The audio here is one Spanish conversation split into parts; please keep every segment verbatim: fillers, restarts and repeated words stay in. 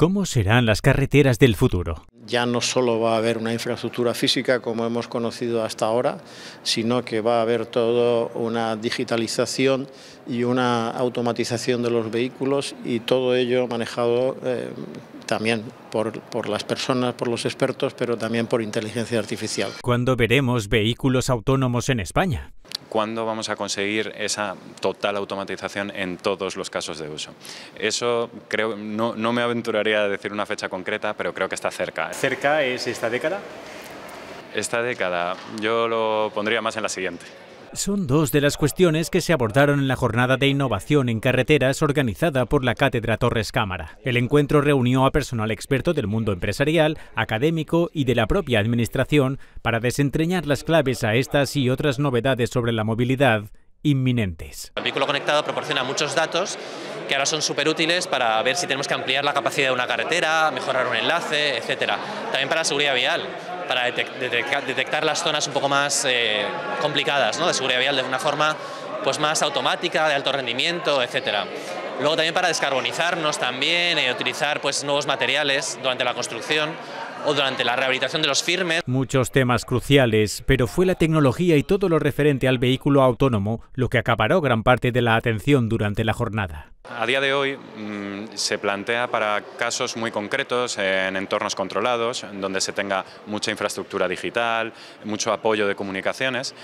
¿Cómo serán las carreteras del futuro? Ya no solo va a haber una infraestructura física como hemos conocido hasta ahora, sino que va a haber toda una digitalización y una automatización de los vehículos, y todo ello manejado eh, también por, por las personas, por los expertos, pero también por inteligencia artificial. ¿Cuándo veremos vehículos autónomos en España? ¿Cuándo vamos a conseguir esa total automatización en todos los casos de uso? Eso creo, no, no me aventuraría a decir una fecha concreta, pero creo que está cerca. ¿Cerca es esta década? Esta década, yo lo pondría más en la siguiente. Son dos de las cuestiones que se abordaron en la jornada de innovación en carreteras organizada por la Cátedra Torrescámara. El encuentro reunió a personal experto del mundo empresarial, académico y de la propia administración para desentrañar las claves a estas y otras novedades sobre la movilidad inminentes. El vehículo conectado proporciona muchos datos que ahora son súper útiles para ver si tenemos que ampliar la capacidad de una carretera, mejorar un enlace, etcétera. También para la seguridad vial, para detectar las zonas un poco más eh, complicadas, ¿no?, de seguridad vial de una forma pues, más automática, de alto rendimiento, etcétera. Luego también para descarbonizarnos también, eh, utilizar pues, nuevos materiales durante la construcción o durante la rehabilitación de los firmes. Muchos temas cruciales, pero fue la tecnología y todo lo referente al vehículo autónomo lo que acaparó gran parte de la atención durante la jornada. A día de hoy mmm, se plantea para casos muy concretos en entornos controlados, donde se tenga mucha infraestructura digital, mucho apoyo de comunicaciones,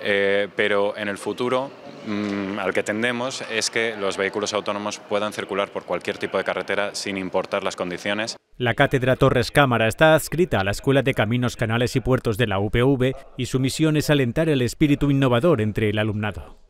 eh, pero en el futuro mmm, al que tendemos es que los vehículos autónomos puedan circular por cualquier tipo de carretera sin importar las condiciones. La Cátedra Torrescámara está adscrita a la Escuela de Caminos, Canales y Puertos de la U P V y su misión es alentar el espíritu innovador entre el alumnado.